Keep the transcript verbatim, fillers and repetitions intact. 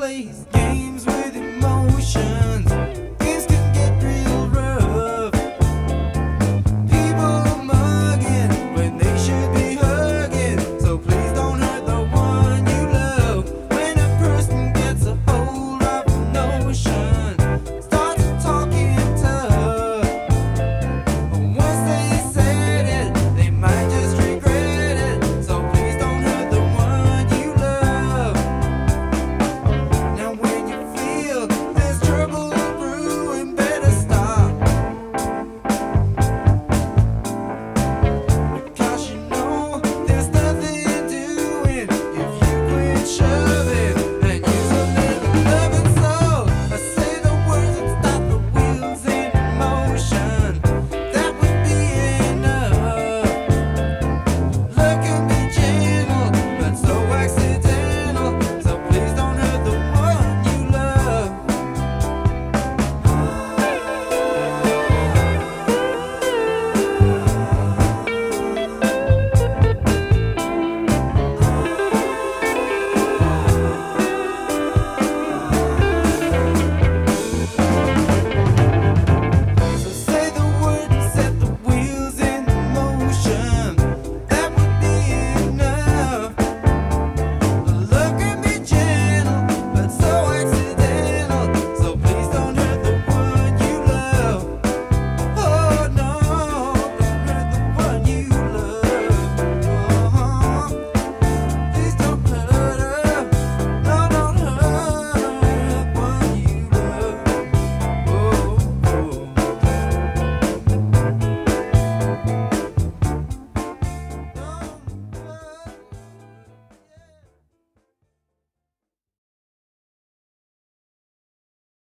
plays games with emotion.